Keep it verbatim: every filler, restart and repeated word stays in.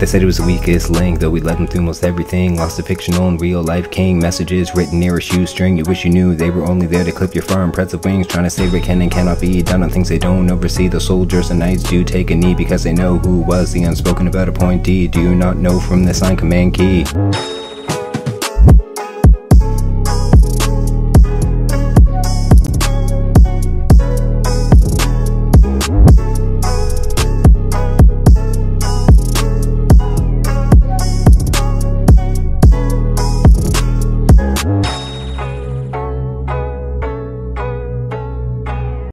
They said it was the weakest link, though we let them through most everything. Lost the fictional and real life king. Messages written near a shoestring. You wish you knew they were only there to clip your firm press of wings. Trying to say what can and cannot be done on things they don't oversee. The soldiers and knights do take a knee because they know who was the unspoken about appointee. Do you not know from the sign command key?